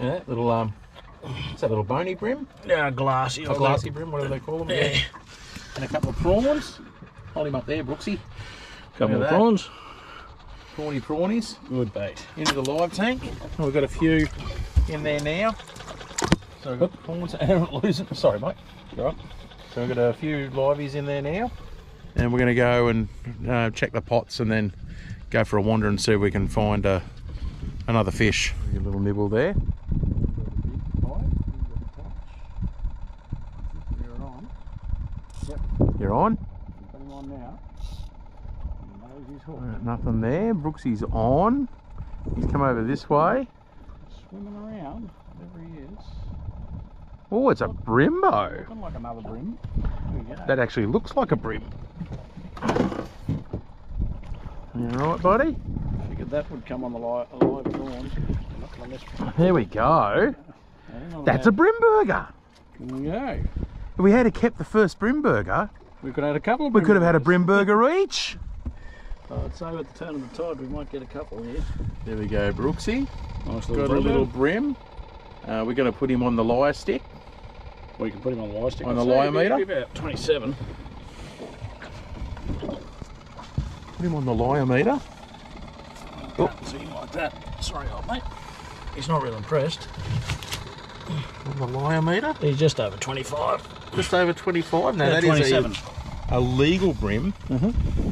Yeah, little what's that little bony brim? Yeah, glassy. A glassy brim, whatever they call them. Yeah. Yeah. And a couple of prawns. Hold him up there, Brooksy. Couple of prawns. Prawny prawnies. Good bait. Into the live tank. We've got a few in there now. So we've got prawns. Sorry, mate. Right. So we've got a few liveys in there now. And we're going to go and check the pots and then go for a wander and see if we can find another fish. A little nibble there. You're on? I'm on now. Nothing there. Brooksy's on. He's come over this way. Swimming around, whatever he is. Oh, it's a Brembo. Looking like another brim. That actually looks like a brim. You alright, buddy? I figured that would come on the live prawn. There we go. That's a Bremburger. There we go. If we had kept the first Bremburger, we could have had a couple of Bremburgers. We could have had a Bremburger each. I'd say at the turn of the tide we might get a couple here. There we go, Brooksy. Nice little Got a little brim. We're going to put him on the lyre stick. We can put him on the lyre stick. On the lyre meter. About 27. Put him on the lyre meter. Oh, see him like that. Sorry, old mate. He's not real impressed. On the lyre meter. He's just over 25. Just over 25. Now yeah, that 27. Is a legal brim.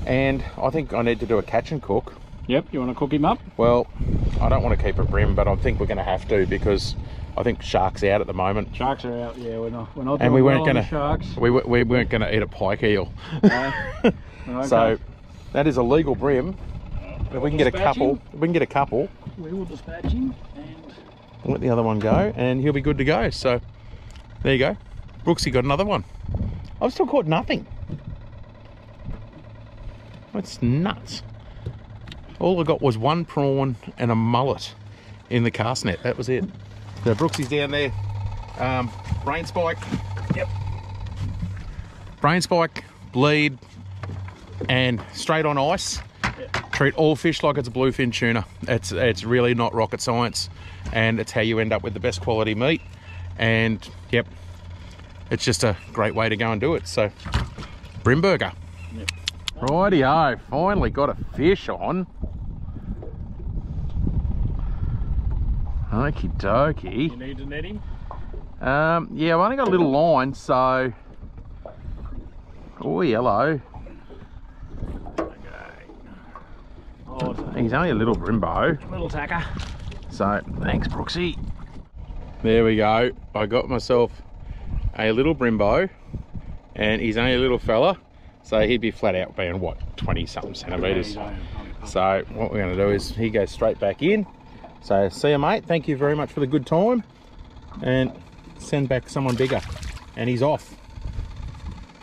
And I think I need to do a catch and cook. Yep, you want to cook him up? Well, I don't want to keep a brim, but I think we're going to have to because I think sharks out at the moment. Sharks are out. Yeah, we're not. And we weren't going to sharks. We weren't going to eat a pike eel. No. Okay. So that is a legal brim. If we can get a couple, we will dispatch him and let the other one go, and he'll be good to go. So there you go. Brooksy got another one. I've still caught nothing. That's nuts. All I got was one prawn and a mullet in the cast net. That was it. So Brooksy's down there. Brain spike. Yep. Brain spike, bleed, and straight on ice. Yep. Treat all fish like it's bluefin tuna. It's really not rocket science, and it's how you end up with the best quality meat. And yep, it's just a great way to go and do it. So, Bremburger. Yep. Rightio, finally got a fish on. Okie dokie. You need to net him? Yeah, I've only got a little line, so... Oh, yellow. Okay. Oh, he's only a little Brembo. Little tacker. So, thanks, Brooksy. There we go. I got myself a little Brembo, and he's only a little fella. So he'd be flat out being, what, 20-something centimetres. So what we're going to do is he goes straight back in. So see you, mate. Thank you very much for the good time. And send back someone bigger. And he's off.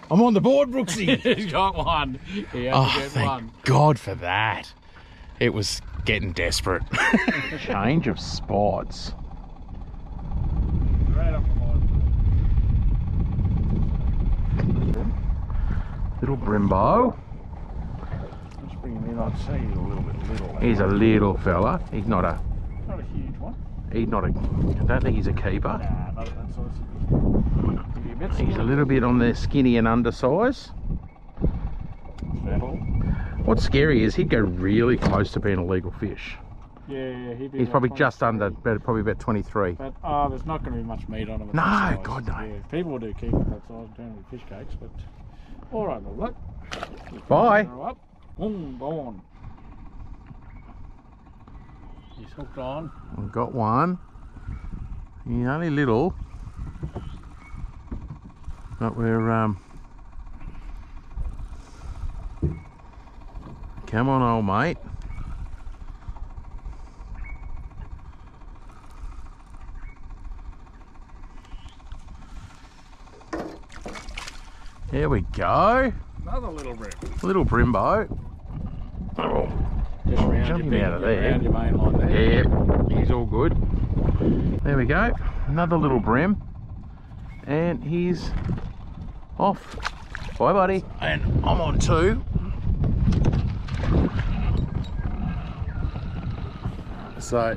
I'm on the board, Brooksy. He's got one. He has to get one. Thank God for that. It was getting desperate. Change of spots. Right up. Little Brembo. Let's bring him in. I'd say he's a little bit little. He's a little fella. He's not a... Not a huge one. He's not a... I don't think he's a keeper. Nah, not that sort of thing. He's a little bit on the skinny and undersize. What's scary is he'd go really close to being a legal fish. Yeah, he'd be... He's probably just under, probably about 23. But there's not going to be much meat on him. No, God no. Yeah, people do keep it that size, down with fish cakes, but... All right, my luck. Bye. He's hooked on. I've got one. He's only little, but we're Come on, old mate. There we go. Another little brim. Little Brembo. Oh, just round jump him out of there. Round your main line there. Yeah, he's all good. There we go. Another little brim. And he's off. Bye, buddy. And I'm on two. So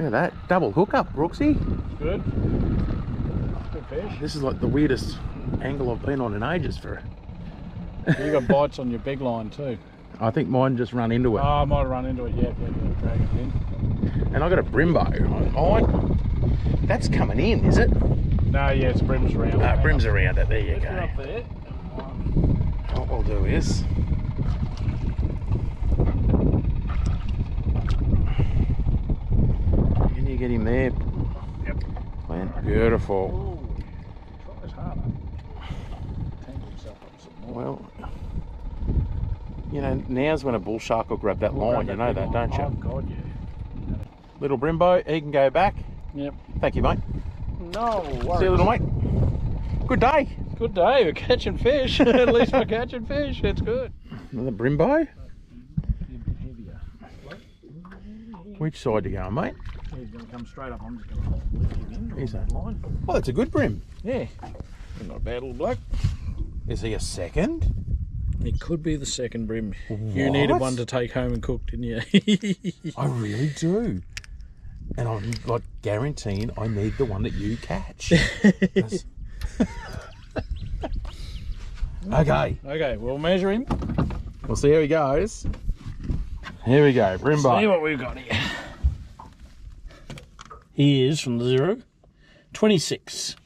Look at that, double hookup, Brooksy. Good. Good fish. This is like the weirdest angle I've been on in ages for. You got bites on your big line too. I think mine just run into it. Oh, I might have run into it, yeah, drag it in. And I got a Brembo on mine. That's coming in, is it? No, yeah, it's Brim's around. No, Brim's around it, there you go. Up there. What we'll do is... Can you get him there? Yep. Man, beautiful. Ooh, tries harder. Tangle himself up some more. Well, you know, now's when a bull shark will grab that line, you know that, don't you? Oh, God, yeah. Little Brembo, he can go back. Yep. Thank you, mate. No worries. See you, little mate. Good day. Good day. We're catching fish. At least we're catching fish. It's good. Another Brembo. Which side do you go on, mate? He's going to come straight up. I'm just going to lift him in. Here's that line. Well, it's a good Brim. Yeah. Not a bad little bloke. Is he a second? It could be the second Brim. What? You needed one to take home and cook, didn't you? I really do. And I'm like guaranteeing I need the one that you catch. Okay. Okay, we'll measure him. We'll see how he goes. Here we go, Brembo. See what we've got here. He is from the zero. 26.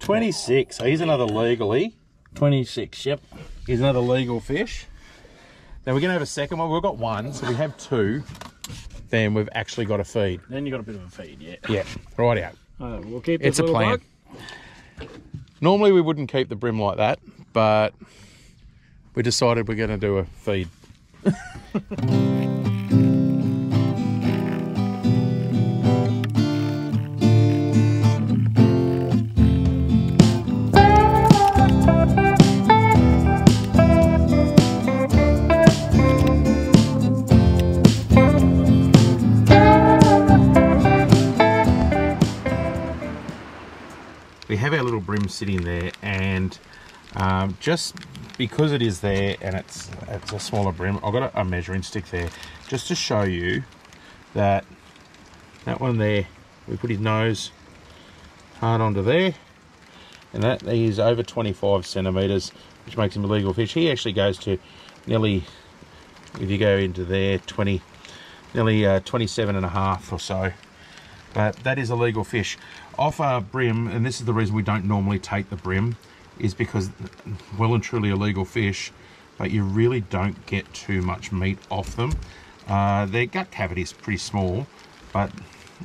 26. So he's another legally. 26, yep. He's another legal fish. Now we're going to have a second one. We've got one, so we have two. Then we've actually got a feed. Then you've got a bit of a feed, yeah. Yeah, right out. We'll keep this little bloke. Normally we wouldn't keep the Brim like that, but we decided we're going to do a feed. Have our little Brim sitting there, and just because it is there and it's a smaller Brim, I've got a measuring stick there just to show you that that one there, we put his nose hard onto there, and that he's over 25 centimeters, which makes him a legal fish. He actually goes to nearly, if you go into there, 20, nearly 27 and a half or so. But that is a legal fish. Off our Brim, and this is the reason we don't normally take the Brim, is because well and truly a legal fish, but you really don't get too much meat off them. Their gut cavity is pretty small, but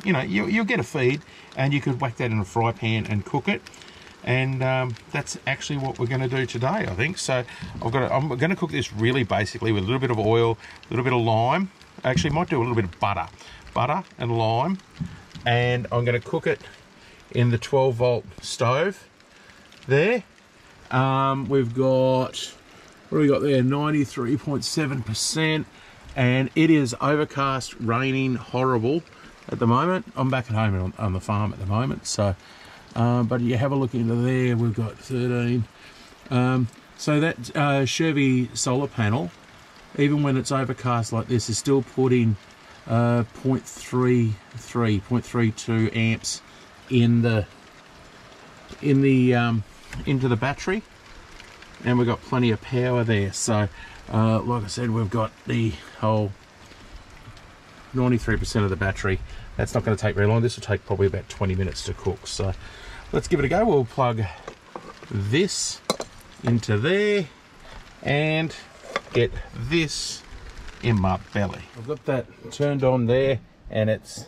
you know, you'll get a feed, and you could whack that in a fry pan and cook it. And that's actually what we're going to do today, I think. So I'm going to cook this really basically with a little bit of oil, a little bit of lime. Actually, might do a little bit of butter and lime. And I'm going to cook it in the 12 volt stove there. We've got, what do we got there, 93.7%, and it is overcast, raining, horrible at the moment. I'm back at home on the farm at the moment, so but you have a look into there, we've got 13. So that Shervey solar panel, even when it's overcast like this, is still putting 0.32 amps into the battery, and we've got plenty of power there. So like I said, we've got the whole 93% of the battery. That's not going to take very long. This will take probably about 20 minutes to cook, so let's give it a go. We'll plug this into there and get this in my belly. I've got that turned on there, and it's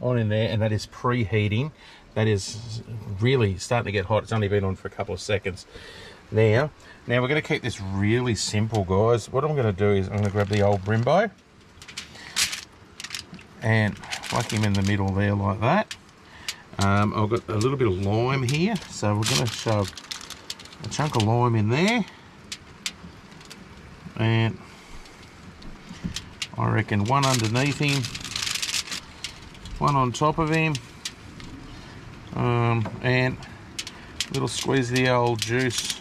on in there, and that is preheating. That is really starting to get hot. It's only been on for a couple of seconds now. Now we're going to keep this really simple, guys. What I'm going to do is I'm going to grab the old Brembo and whack him in the middle there like that. I've got a little bit of lime here, so we're going to shove a chunk of lime in there, and I reckon one underneath him, one on top of him, and a little squeeze of the old juice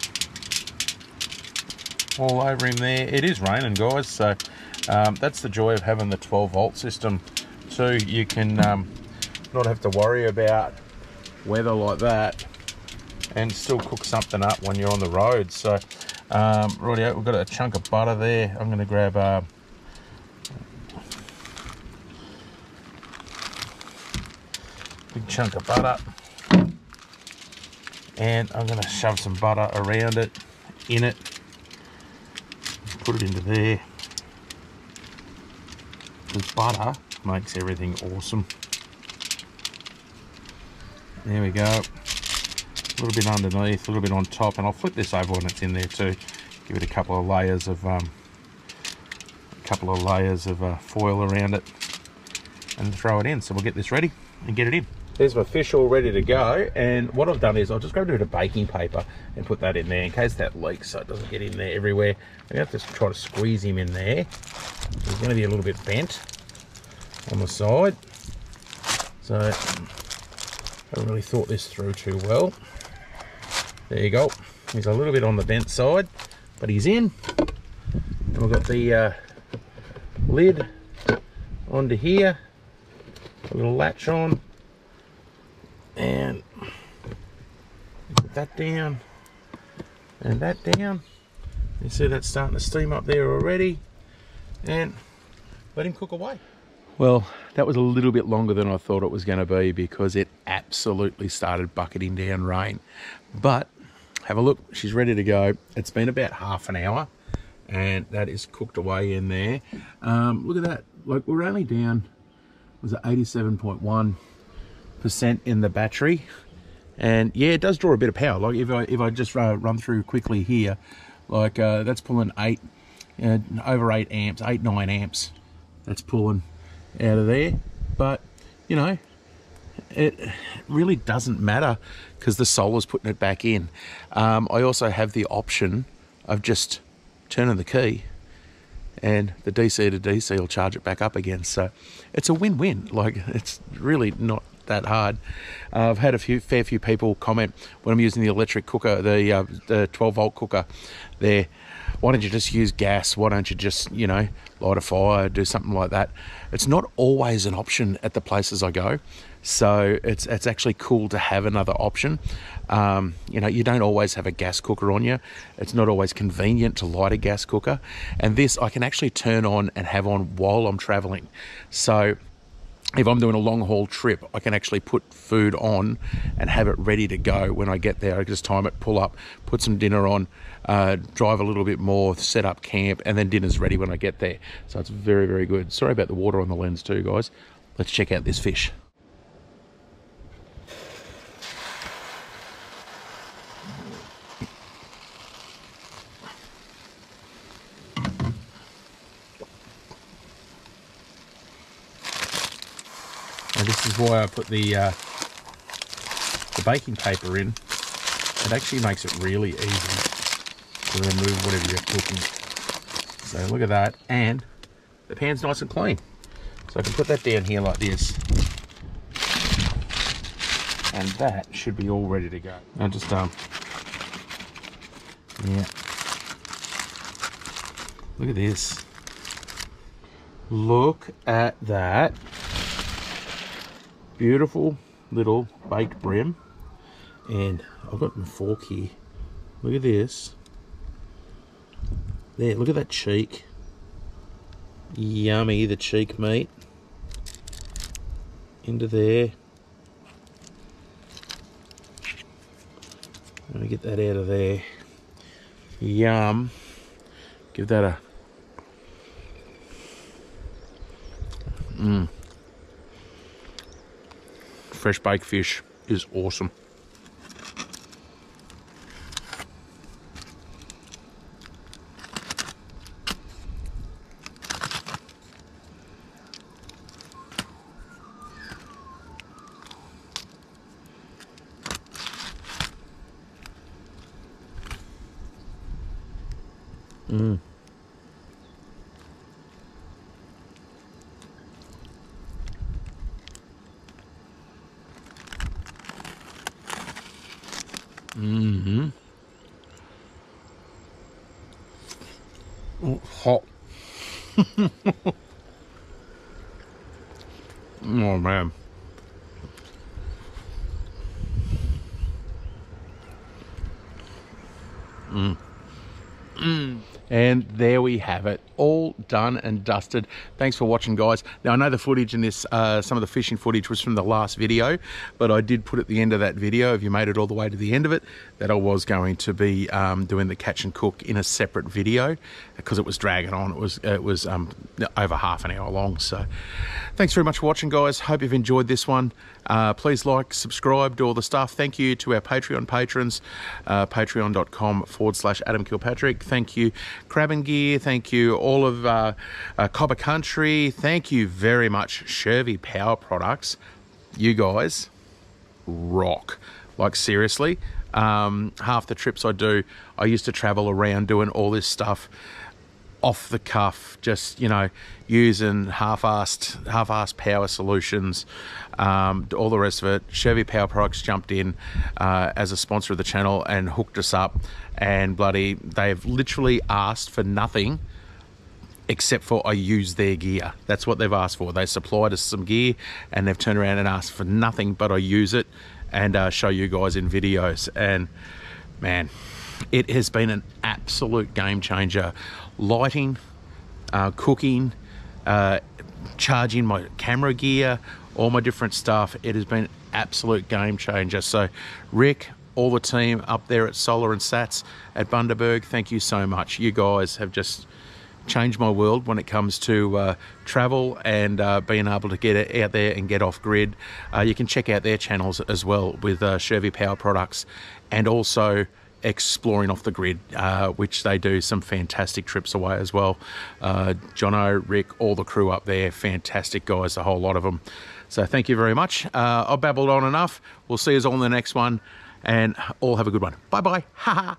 all over him there. It is raining, guys, so that's the joy of having the 12 volt system too. You can not have to worry about weather like that and still cook something up when you're on the road. So rightio, we've got a chunk of butter there. I'm going to grab a big chunk of butter, and I'm going to shove some butter around it, in it, put it into there, because butter makes everything awesome. There we go, a little bit underneath, a little bit on top, and I'll flip this over when it's in there too, give it a couple of layers of foil around it, and throw it in. So we'll get this ready and get it in. There's my fish all ready to go, and what I've done is I'll just grab a bit of baking paper and put that in there in case that leaks, so it doesn't get in there everywhere. I'm going to have to try to squeeze him in there. He's going to be a little bit bent on the side, so I haven't really thought this through too well. There you go, he's a little bit on the bent side, but he's in. And we've got the lid onto here, a little latch on, and put that down and that down. You see that's starting to steam up there already, and let him cook away. Well, that was a little bit longer than I thought it was going to be, because it absolutely started bucketing down rain. But have a look, she's ready to go. It's been about half an hour and that is cooked away in there. Look at that, like we're only down, was it 87.1% in the battery, and yeah, it does draw a bit of power. Like if I just run through quickly here, like that's pulling over 8 amps, 8-9 amps that's pulling out of there. But you know, it really doesn't matter because the solar's putting it back in. I also have the option of just turning the key, and the DC to DC will charge it back up again. So it's a win-win. Like, it's really not that hard. I've had a fair few people comment when I'm using the electric cooker, the 12 volt cooker there, why don't you just use gas, why don't you just, you know, light a fire, do something like that. It's not always an option at the places I go, so it's actually cool to have another option. You know, you don't always have a gas cooker on you, it's not always convenient to light a gas cooker, and this I can actually turn on and have on while I'm traveling. So if I'm doing a long haul trip, I can actually put food on and have it ready to go when I get there. I just time it, pull up, put some dinner on, drive a little bit more, set up camp, and then dinner's ready when I get there. So it's very, very good. Sorry about the water on the lens too, guys. Let's check out this fish. This is why I put the baking paper in. It actually makes it really easy to remove whatever you're cooking. So look at that, and the pan's nice and clean. So I can put that down here like this, and that should be all ready to go. Now just yeah. Look at this. Look at that. Beautiful little baked bream. And I've got my fork here. Look at this. There, look at that cheek. Yummy, the cheek meat. Into there. Let me get that out of there. Yum. Give that a... Mmm. Fresh baked fish is awesome. Mmm. Mm-hmm. Oh, hot. Oh man. And there we have it, all done and dusted. Thanks for watching, guys. Now I know the footage in this, some of the fishing footage was from the last video, but I did put at the end of that video, if you made it all the way to the end of it, that I was going to be doing the catch and cook in a separate video because it was dragging on. It was over half an hour long. So thanks very much for watching, guys. Hope you've enjoyed this one. Please like, subscribe, do all the stuff. Thank you to our Patreon patrons, patreon.com/AdamKilpatrick. Thank you Crab'n Gear, thank you all of Cobba Country, thank you very much Shervey Power Products. You guys rock, like seriously. Half the trips I do, I used to travel around doing all this stuff off the cuff, just, you know, using half-assed power solutions, all the rest of it. Shervey Power Products jumped in as a sponsor of the channel and hooked us up, and bloody, they've literally asked for nothing except for I use their gear. That's what they've asked for. They supplied us some gear and they've turned around and asked for nothing but I use it and show you guys in videos. And man, it has been an absolute game changer. Lighting, cooking, charging my camera gear, all my different stuff. It has been an absolute game changer. So Rick, all the team up there at Solar and Sats at Bundaberg, thank you so much. You guys have just changed my world when it comes to travel and being able to get out there and get off grid. You can check out their channels as well with Shervey Power Products, and also exploring off the grid, which they do some fantastic trips away as well. Jono, Rick, all the crew up there, fantastic guys, a whole lot of them. So thank you very much. I've babbled on enough. We'll see you all in the next one, and all have a good one. Bye bye. Ha ha.